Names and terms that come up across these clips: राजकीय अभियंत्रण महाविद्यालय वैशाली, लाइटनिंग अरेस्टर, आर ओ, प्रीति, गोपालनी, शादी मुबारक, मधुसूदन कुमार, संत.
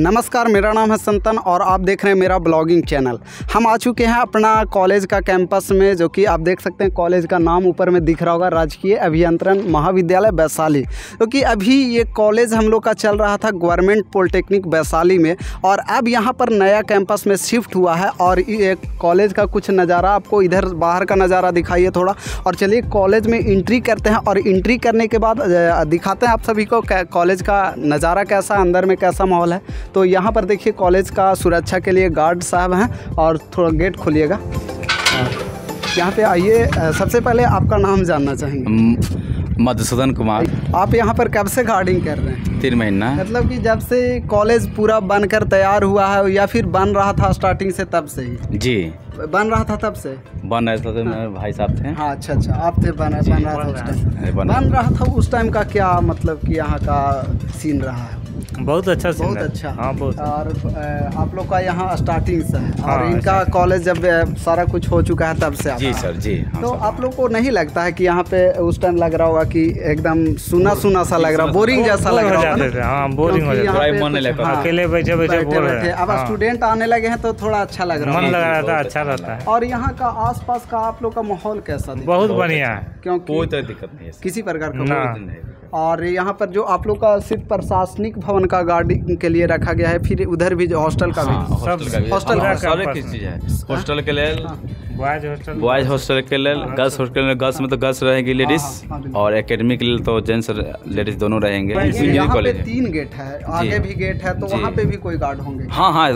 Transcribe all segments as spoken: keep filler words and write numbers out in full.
नमस्कार, मेरा नाम है संतन और आप देख रहे हैं मेरा ब्लॉगिंग चैनल। हम आ चुके हैं अपना कॉलेज का कैंपस में, जो कि आप देख सकते हैं कॉलेज का नाम ऊपर में दिख रहा होगा, राजकीय अभियंत्रण महाविद्यालय वैशाली। क्योंकि तो अभी ये कॉलेज हम लोग का चल रहा था गवर्नमेंट पॉलिटेक्निक वैशाली में, और अब यहाँ पर नया कैंपस में शिफ्ट हुआ है। और ये कॉलेज का कुछ नज़ारा आपको इधर बाहर का नज़ारा दिखाइए थोड़ा, और चलिए कॉलेज में एंट्री करते हैं। और एंट्री करने के बाद दिखाते हैं आप सभी को कॉलेज का नज़ारा कैसा, अंदर में कैसा माहौल है। तो यहाँ पर देखिए कॉलेज का सुरक्षा के लिए गार्ड साहब हैं, और थोड़ा गेट खोलिएगा। यहाँ पे आइए, सबसे पहले आपका नाम जानना चाहेंगे। मधुसूदन कुमार। आप यहाँ पर कब से गार्डिंग कर रहे हैं? तीन महीना। मतलब कि जब से कॉलेज पूरा बनकर तैयार हुआ है या फिर बन रहा था स्टार्टिंग से तब से ही? जी, बन रहा था तब से बन रहा था। तो मेरे भाई साहब थे। हाँ, अच्छा अच्छा, आप थे। बन बन रहा था बन रहा था उस टाइम का क्या मतलब कि यहाँ का सीन रहा है? बहुत अच्छा सीन, बहुत अच्छा। हाँ, बहुत। और आप लोग का यहाँ स्टार्टिंग से है। हाँ, और इनका कॉलेज जब सारा कुछ हो चुका है तब से। जी सर, जी। हाँ, तो सर, आप लोग को नहीं लगता है कि यहाँ पे उस टाइम लग रहा होगा कि एकदम सुना सुना सा लग रहा, बोरिंग जैसा लग रहा होगा? अकेले बैठे बैठे बैठे अब स्टूडेंट आने लगे हैं तो थोड़ा अच्छा लग रहा है, अच्छा रहता है। और यहाँ का आसपास का आप लोग का माहौल कैसा? बहुत बढ़िया है, क्योंकि कोई तरह दिक्कत नहीं है किसी प्रकार का। और यहाँ पर जो आप लोग का सिर्फ प्रशासनिक भवन का गार्डिंग के लिए रखा गया है, फिर उधर भी हॉस्टल का भी, सब हॉस्टल का चीज है। हॉस्टल के लिए बॉयज हॉस्टल, बॉयज हॉस्टल के लिए गर्ल्स हॉस्टल में, गर्ल्स में तो गर्ल्स रहेंगी लेडीज, और एकेडमी के लिए तो जेंट्स लेडीज दोनों रहेंगे। यहाँ पे तीन गेट है, आगे भी गेट है, तो वहाँ पे भी कोई गार्ड होंगे? हाँ हाँ,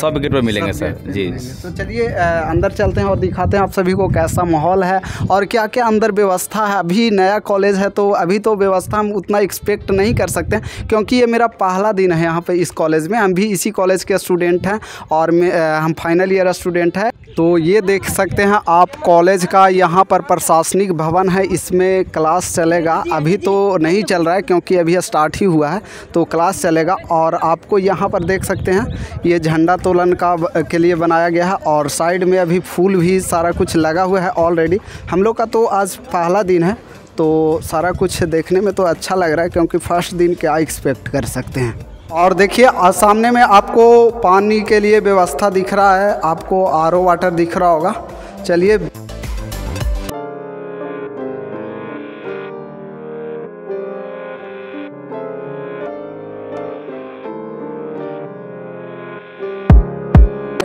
सब गेट पे मिलेंगे सर। जी, तो चलिए अंदर चलते हैं और दिखाते हैं आप सभी को कैसा माहौल है और क्या क्या अंदर व्यवस्था है। अभी नया कॉलेज है तो अभी तो व्यवस्था हम उतना एक्सपेक्ट नहीं कर सकते, क्योंकि ये मेरा पहला दिन है यहाँ पे इस कॉलेज में। हम भी इसी कॉलेज के स्टूडेंट हैं और हम फाइनल ईयर स्टूडेंट हैं। तो ये देख सकते हैं आप कॉलेज का, यहाँ पर प्रशासनिक भवन है, इसमें क्लास चलेगा। अभी तो नहीं चल रहा है क्योंकि अभी स्टार्ट ही हुआ है, तो क्लास चलेगा। और आपको यहाँ पर देख सकते हैं ये झंडा तोलन का के लिए बनाया गया है, और साइड में अभी फूल भी सारा कुछ लगा हुआ है ऑलरेडी। हम लोग का तो आज पहला दिन है, तो सारा कुछ देखने में तो अच्छा लग रहा है, क्योंकि फर्स्ट दिन क्या एक्सपेक्ट कर सकते हैं। और देखिए सामने में आपको पानी के लिए व्यवस्था दिख रहा है, आपको आर ओ वाटर दिख रहा होगा। चलिए देख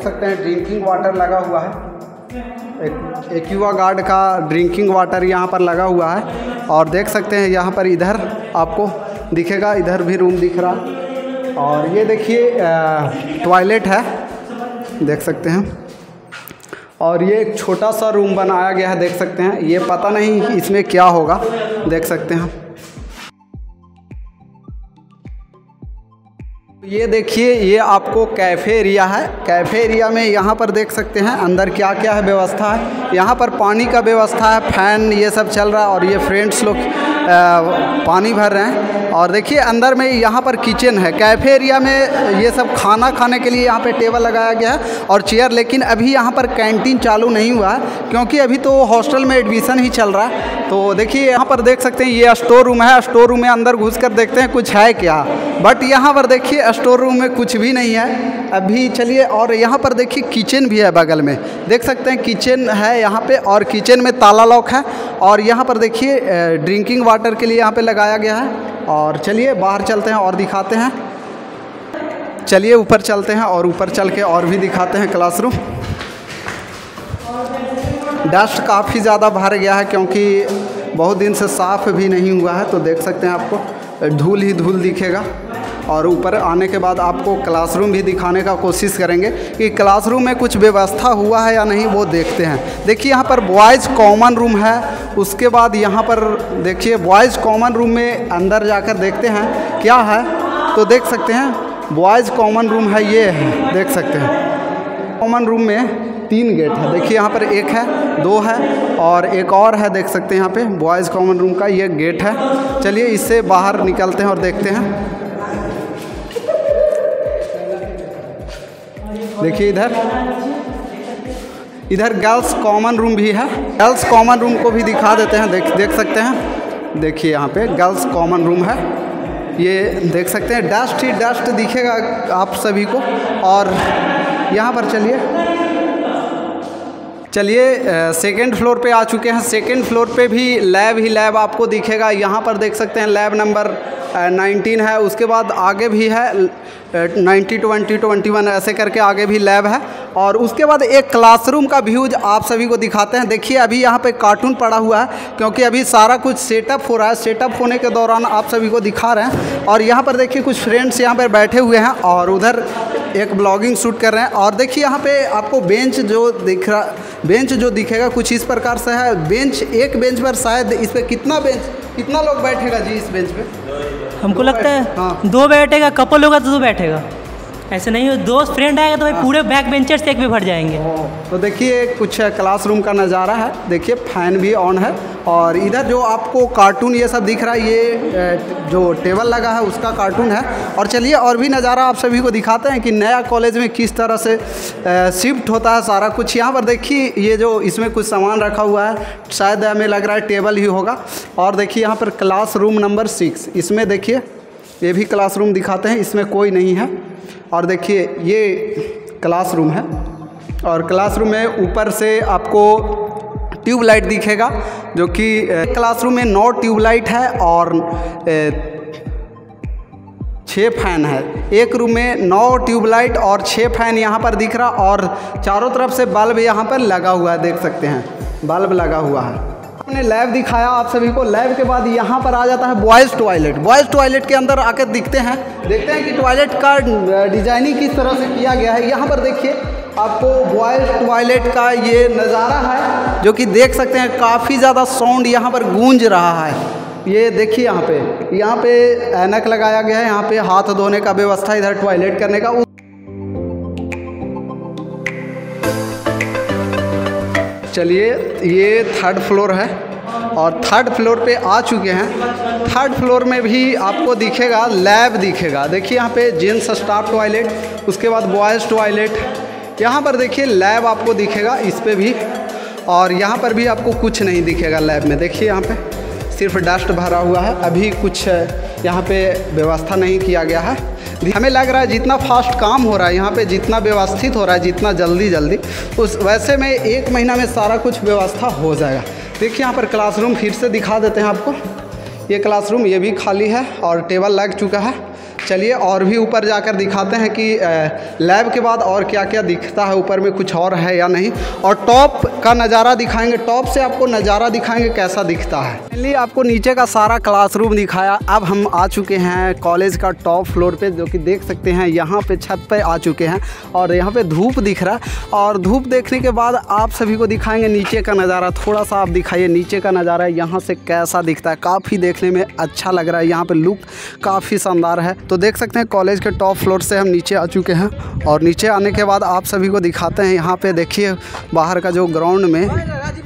सकते हैं ड्रिंकिंग वाटर लगा हुआ है, एक्वा गार्ड का ड्रिंकिंग वाटर यहाँ पर लगा हुआ है। और देख सकते हैं यहाँ पर इधर आपको दिखेगा, इधर भी रूम दिख रहा है। और ये देखिए टॉयलेट है, देख सकते हैं। और ये एक छोटा सा रूम बनाया गया है, देख सकते हैं। ये पता नहीं इसमें क्या होगा, देख सकते हैं। ये देखिए ये आपको कैफ़े एरिया है। कैफ़े एरिया में यहाँ पर देख सकते हैं अंदर क्या क्या है व्यवस्था है। यहाँ पर पानी का व्यवस्था है, फैन ये सब चल रहा है, और ये फ्रेंड्स लोग पानी भर रहे हैं। और देखिए अंदर में यहाँ पर किचन है। कैफ़े एरिया में ये सब खाना खाने के लिए यहाँ पे टेबल लगाया गया है और चेयर। लेकिन अभी यहाँ पर कैंटीन चालू नहीं हुआ है, क्योंकि अभी तो हॉस्टल में एडमिशन ही चल रहा है। तो देखिए यहाँ पर देख सकते हैं ये स्टोर रूम है। स्टोर रूम में अंदर घुस कर देखते हैं कुछ है क्या, बट यहाँ पर देखिए स्टोर रूम में कुछ भी नहीं है अभी। चलिए, और यहाँ पर देखिए किचन भी है बगल में, देख सकते हैं किचन है यहाँ पे, और किचन में ताला लॉक है। और यहाँ पर देखिए ड्रिंकिंग वाटर के लिए यहाँ पे लगाया गया है। और चलिए बाहर चलते हैं और दिखाते हैं। चलिए ऊपर चलते हैं और ऊपर चल के और भी दिखाते हैं क्लासरूम। डस्ट काफ़ी ज़्यादा भर गया है, क्योंकि बहुत दिन से साफ़ भी नहीं हुआ है, तो देख सकते हैं आपको धूल ही धूल दिखेगा। और ऊपर आने के बाद आपको क्लासरूम भी दिखाने का कोशिश करेंगे कि क्लासरूम में कुछ व्यवस्था हुआ है या नहीं, वो देखते हैं। देखिए यहाँ पर बॉयज़ कॉमन रूम है, उसके बाद यहाँ पर देखिए बॉयज़ कॉमन रूम में अंदर जाकर देखते हैं क्या है। तो देख सकते हैं बॉयज़ कॉमन रूम है, ये है देख सकते हैं। कॉमन रूम में तीन गेट है, देखिए यहाँ पर एक है, दो है और एक और है, देख सकते हैं यहाँ पर बॉयज़ कॉमन रूम का ये गेट है। चलिए इससे बाहर निकलते हैं और देखते हैं। देखिए इधर इधर गर्ल्स कॉमन रूम भी है। गर्ल्स कॉमन रूम को भी दिखा देते हैं, देख देख सकते हैं। देखिए यहाँ पे गर्ल्स कॉमन रूम है, ये देख सकते हैं, डस्ट ही डस्ट दिखेगा आप सभी को। और यहाँ पर चलिए चलिए सेकेंड फ्लोर पे आ चुके हैं। सेकेंड फ्लोर पे भी लैब ही लैब आपको दिखेगा। यहाँ पर देख सकते हैं लैब नंबर नाइनटीन है, उसके बाद आगे भी है नाइन्टी ट्वेंटी ट्वेंटी वन ऐसे करके आगे भी लैब है। और उसके बाद एक क्लासरूम का व्यूज आप सभी को दिखाते हैं। देखिए अभी यहाँ पे कार्टून पड़ा हुआ है क्योंकि अभी सारा कुछ सेटअप हो रहा है, सेटअप होने के दौरान आप सभी को दिखा रहे हैं। और यहाँ पर देखिए कुछ फ्रेंड्स यहाँ पर बैठे हुए हैं और उधर एक ब्लॉगिंग शूट कर रहे हैं। और देखिए यहाँ पे आपको बेंच जो दिख रहा बेंच जो दिखेगा कुछ इस प्रकार से है। बेंच एक बेंच पर शायद इस पर कितना बेंच कितना लोग बैठेगा जी इस बेंच पे? हमको लगता है हाँ। दो बैठेगा, कपल होगा तो दो बैठेगा, ऐसे नहीं हो दो फ्रेंड आएगा तो भाई पूरे बैक बेंचर से एक भी भर जाएंगे। तो देखिए कुछ क्लासरूम का नज़ारा है। देखिए फैन भी ऑन है और इधर जो आपको कार्टून ये सब दिख रहा है ये जो टेबल लगा है उसका कार्टून है। और चलिए और भी नज़ारा आप सभी को दिखाते हैं कि नया कॉलेज में किस तरह से शिफ्ट होता है सारा कुछ। यहाँ पर देखिए ये जो इसमें कुछ सामान रखा हुआ है, शायद हमें लग रहा है टेबल ही होगा। और देखिए यहाँ पर क्लास रूम नंबर सिक्स, इसमें देखिए ये भी क्लासरूम दिखाते हैं, इसमें कोई नहीं है। और देखिए ये क्लासरूम है और क्लासरूम में ऊपर से आपको ट्यूबलाइट दिखेगा, जो कि क्लासरूम में नौ ट्यूबलाइट है और छः फैन है। एक रूम में नौ ट्यूबलाइट और छः फैन यहाँ पर दिख रहा और चारों तरफ से बल्ब यहाँ पर लगा हुआ है, देख सकते हैं बल्ब लगा हुआ है। हमने लैब दिखाया आप सभी को। लैब के बाद यहाँ पर आ जाता है बॉयज़ टॉयलेट। बॉयज़ टॉयलेट के अंदर आकर दिखते हैं देखते हैं कि टॉयलेट का डिजाइनिंग किस तरह से किया गया है। यहाँ पर देखिए आपको बॉयज़ टॉयलेट का ये नज़ारा है, जो कि देख सकते हैं काफ़ी ज़्यादा साउंड यहाँ पर गूंज रहा है। ये देखिए यहाँ पे यहाँ पे ऐनक लगाया गया है, यहाँ पे हाथ धोने का व्यवस्था, इधर टॉयलेट करने का। चलिए ये थर्ड फ्लोर है और थर्ड फ्लोर पे आ चुके हैं। थर्ड फ्लोर में भी आपको दिखेगा लैब दिखेगा। देखिए यहाँ पे जेंट्स स्टाफ टॉयलेट, उसके बाद बॉयज़ टॉयलेट, यहाँ पर देखिए लैब आपको दिखेगा इस पर भी। और यहाँ पर भी आपको कुछ नहीं दिखेगा लैब में। देखिए यहाँ पे सिर्फ डस्ट भरा हुआ है, अभी कुछ यहाँ पे व्यवस्था नहीं किया गया है। हमें लग रहा है जितना फास्ट काम हो रहा है यहाँ पे, जितना व्यवस्थित हो रहा है, जितना जल्दी जल्दी, उस वैसे में एक महीना में सारा कुछ व्यवस्था हो जाएगा। देखिए यहाँ पर क्लासरूम फिर से दिखा देते हैं आपको। ये क्लासरूम ये भी खाली है और टेबल लग चुका है। चलिए और भी ऊपर जाकर दिखाते हैं कि लैब के बाद और क्या क्या दिखता है, ऊपर में कुछ और है या नहीं। और टॉप का नज़ारा दिखाएंगे, टॉप से आपको नज़ारा दिखाएंगे कैसा दिखता है। फाइनली आपको नीचे का सारा क्लासरूम दिखाया। अब हम आ चुके हैं कॉलेज का टॉप फ्लोर पे, जो कि देख सकते हैं यहाँ पे छत पे आ चुके हैं। और यहाँ पे धूप दिख रहा है और धूप देखने के बाद आप सभी को दिखाएंगे नीचे का नज़ारा। थोड़ा सा आप दिखाइए नीचे का नज़ारा यहाँ से कैसा दिखता है, काफ़ी देखने में अच्छा लग रहा है। यहाँ पर लुक काफ़ी शानदार है। तो देख सकते हैं कॉलेज के टॉप फ्लोर से हम नीचे आ चुके हैं और नीचे आने के बाद आप सभी को दिखाते हैं। यहाँ पे देखिए बाहर का जो ग्राउंड में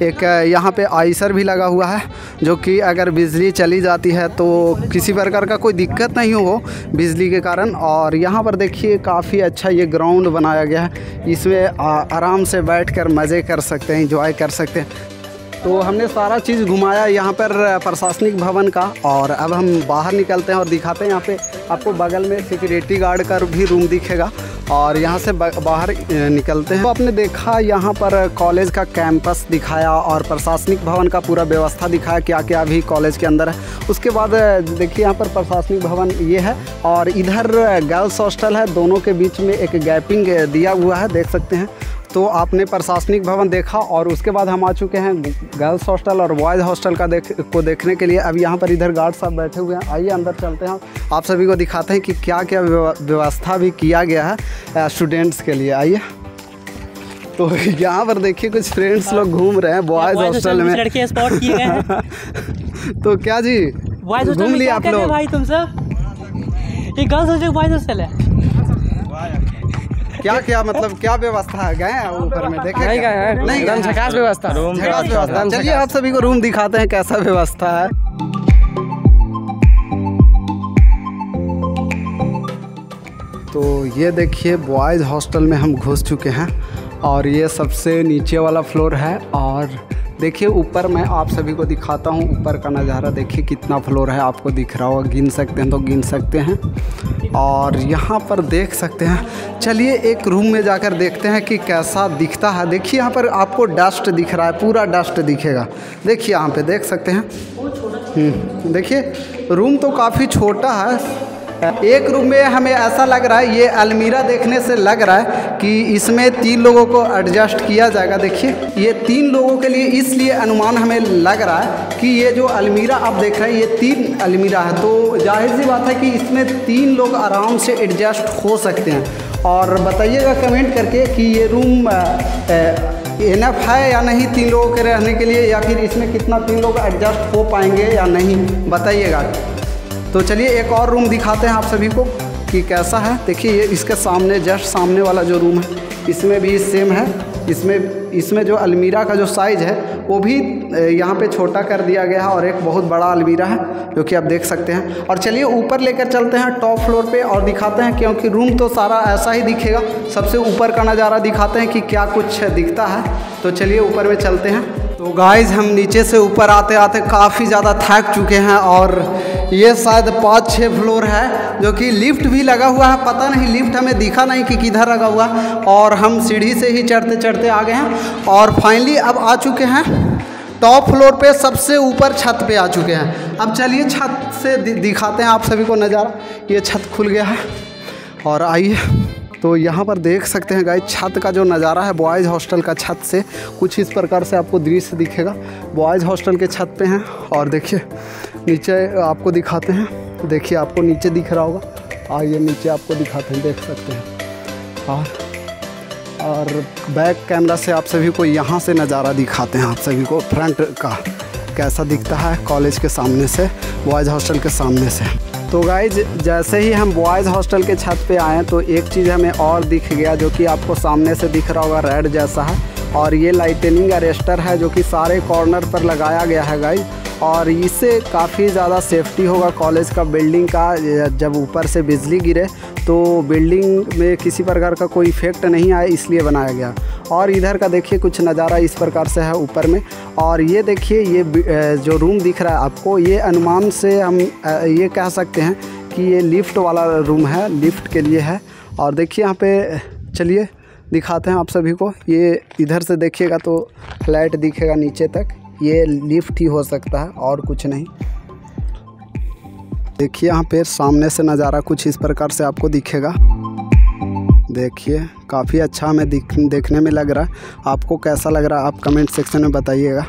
एक यहाँ पे आइसर भी लगा हुआ है, जो कि अगर बिजली चली जाती है तो किसी प्रकार का कोई दिक्कत नहीं हो बिजली के कारण। और यहाँ पर देखिए काफ़ी अच्छा ये ग्राउंड बनाया गया है, इसमें आराम से बैठ कर मज़े कर सकते हैं, इंजॉय कर सकते हैं। तो हमने सारा चीज़ घुमाया यहाँ पर प्रशासनिक भवन का। और अब हम बाहर निकलते हैं और दिखाते हैं यहाँ पे आपको बगल में सिक्योरिटी गार्ड का भी रूम दिखेगा। और यहाँ से बाहर निकलते हैं तो आपने देखा यहाँ पर कॉलेज का कैंपस दिखाया और प्रशासनिक भवन का पूरा व्यवस्था दिखाया क्या क्या अभी कॉलेज के अंदर है। उसके बाद देखिए यहाँ पर प्रशासनिक भवन ये है और इधर गर्ल्स हॉस्टल है, दोनों के बीच में एक गैपिंग दिया हुआ है, देख सकते हैं। तो आपने प्रशासनिक भवन देखा और उसके बाद हम आ चुके हैं गर्ल्स हॉस्टल और बॉयज़ हॉस्टल का देख को देखने के लिए। अब यहाँ पर इधर गार्ड साहब बैठे हुए हैं। आइए अंदर चलते हैं, आप सभी को दिखाते हैं कि क्या क्या व्यवस्था भी किया गया है स्टूडेंट्स के लिए। आइए। तो यहाँ पर देखिए कुछ फ्रेंड्स लोग घूम रहे हैं बॉयज़ हॉस्टल में, लड़के स्पॉट किए हैं। तो क्या जी घूम लिया आप लोग? भाई तुम सब ये गर्ल्स हॉस्टल बॉयज़ हॉस्टल है क्या क्या मतलब क्या व्यवस्था है? गए हैं ऊपर में देखे नहीं गए हैं नहीं झकास व्यवस्था रूम व्यवस्था। चलिए आप सभी को रूम दिखाते हैं कैसा व्यवस्था है। तो ये देखिए बॉयज़ हॉस्टल में हम घुस चुके हैं और ये सबसे नीचे वाला फ्लोर है। और देखिए ऊपर मैं आप सभी को दिखाता हूँ ऊपर का नज़ारा। देखिए कितना फ्लोर है, आपको दिख रहा होगा, गिन सकते हैं तो गिन सकते हैं और यहाँ पर देख सकते हैं। चलिए एक रूम में जाकर देखते हैं कि कैसा दिखता है। देखिए यहाँ पर आपको डस्ट दिख रहा है, पूरा डस्ट दिखेगा। देखिए यहाँ पे देख सकते हैं, देखिए रूम तो काफ़ी छोटा है। एक रूम में हमें ऐसा लग रहा है, ये अलमीरा देखने से लग रहा है कि इसमें तीन लोगों को एडजस्ट किया जाएगा। देखिए ये तीन लोगों के लिए, इसलिए अनुमान हमें लग रहा है कि ये जो अलमीरा आप देख रहे हैं ये तीन अलमीरा है, तो जाहिर सी बात है कि इसमें तीन लोग आराम से एडजस्ट हो सकते हैं। और बताइएगा कमेंट करके कि ये रूम एनफ है या नहीं तीन लोगों के रहने के लिए, या फिर इसमें कितना तीन लोग एडजस्ट हो पाएंगे या नहीं, बताइएगा। तो चलिए एक और रूम दिखाते हैं आप सभी को कि कैसा है। देखिए ये इसके सामने, जस्ट सामने वाला जो रूम है इसमें भी सेम है। इसमें इसमें जो अलमीरा का जो साइज़ है वो भी यहाँ पे छोटा कर दिया गया है और एक बहुत बड़ा अलमीरा है जो कि आप देख सकते हैं। और चलिए ऊपर लेकर चलते हैं टॉप फ्लोर पे और दिखाते हैं, क्योंकि रूम तो सारा ऐसा ही दिखेगा। सबसे ऊपर का नज़ारा दिखाते हैं कि क्या कुछ दिखता है। तो चलिए ऊपर में चलते हैं। तो गाइज़ हम नीचे से ऊपर आते आते काफ़ी ज़्यादा थक चुके हैं और ये शायद पाँच छः फ्लोर है जो कि लिफ्ट भी लगा हुआ है, पता नहीं लिफ्ट हमें दिखा नहीं कि किधर लगा हुआ, और हम सीढ़ी से ही चढ़ते चढ़ते आ गए हैं और फाइनली अब आ चुके हैं टॉप फ्लोर पे, सबसे ऊपर छत पे आ चुके हैं। अब चलिए छत से दिखाते हैं आप सभी को नज़ारा। ये छत खुल गया है और आइए, तो यहाँ पर देख सकते हैं गाइस छत का जो नज़ारा है बॉयज़ हॉस्टल का छत से कुछ इस प्रकार से आपको दृश्य दिखेगा। बॉयज़ हॉस्टल के छत पे हैं और देखिए नीचे आपको दिखाते हैं। देखिए आपको नीचे दिख रहा होगा, आइए नीचे आपको दिखाते हैं, देख सकते हैं। और और बैक कैमरा से आप सभी को यहाँ से नज़ारा दिखाते हैं आप सभी को फ्रंट का कैसा दिखता है कॉलेज के सामने से, बॉयज़ हॉस्टल के सामने से। तो गाइज जैसे ही हम बॉयज़ हॉस्टल के छत पे आए तो एक चीज़ हमें और दिख गया जो कि आपको सामने से दिख रहा होगा, रेड जैसा है, और ये लाइटनिंग अरेस्टर है जो कि सारे कॉर्नर पर लगाया गया है गाइज। और इससे काफ़ी ज़्यादा सेफ्टी होगा कॉलेज का बिल्डिंग का, जब ऊपर से बिजली गिरे तो बिल्डिंग में किसी प्रकार का कोई इफेक्ट नहीं आए, इसलिए बनाया गया। और इधर का देखिए कुछ नज़ारा इस प्रकार से है ऊपर में। और ये देखिए ये जो रूम दिख रहा है आपको, ये अनुमान से हम ये कह सकते हैं कि ये लिफ्ट वाला रूम है, लिफ्ट के लिए है। और देखिए यहाँ पे चलिए दिखाते हैं आप सभी को, ये इधर से देखिएगा तो फ्लैट दिखेगा नीचे तक, ये लिफ्ट ही हो सकता है और कुछ नहीं। देखिए यहाँ पे सामने से नज़ारा कुछ इस प्रकार से आपको दिखेगा। देखिए काफ़ी अच्छा हमें दिख देखने में लग रहा है, आपको कैसा लग रहा है आप कमेंट सेक्शन में बताइएगा।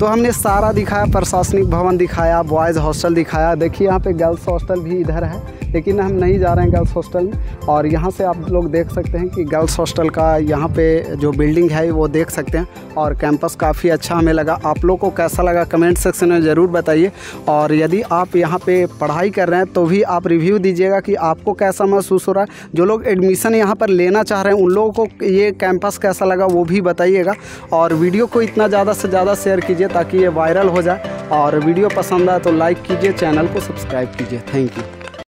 तो हमने सारा दिखाया, प्रशासनिक भवन दिखाया, बॉयज़ हॉस्टल दिखाया। देखिए यहाँ पे गर्ल्स हॉस्टल भी इधर है, लेकिन हम नहीं जा रहे हैं गर्ल्स हॉस्टल में। और यहाँ से आप लोग देख सकते हैं कि गर्ल्स हॉस्टल का यहाँ पे जो बिल्डिंग है वो देख सकते हैं। और कैंपस काफ़ी अच्छा हमें लगा, आप लोग को कैसा लगा कमेंट सेक्शन में ज़रूर बताइए। और यदि आप यहाँ पर पढ़ाई कर रहे हैं तो भी आप रिव्यू दीजिएगा कि आपको कैसा महसूस हो रहा है। जो लोग एडमिशन यहाँ पर लेना चाह रहे हैं उन लोगों को ये कैंपस कैसा लगा वो भी बताइएगा। और वीडियो को इतना ज़्यादा से ज़्यादा शेयर कीजिए ताकि ये वायरल हो जाए। और वीडियो पसंद आए तो लाइक कीजिए, चैनल को सब्सक्राइब कीजिए। Thank you.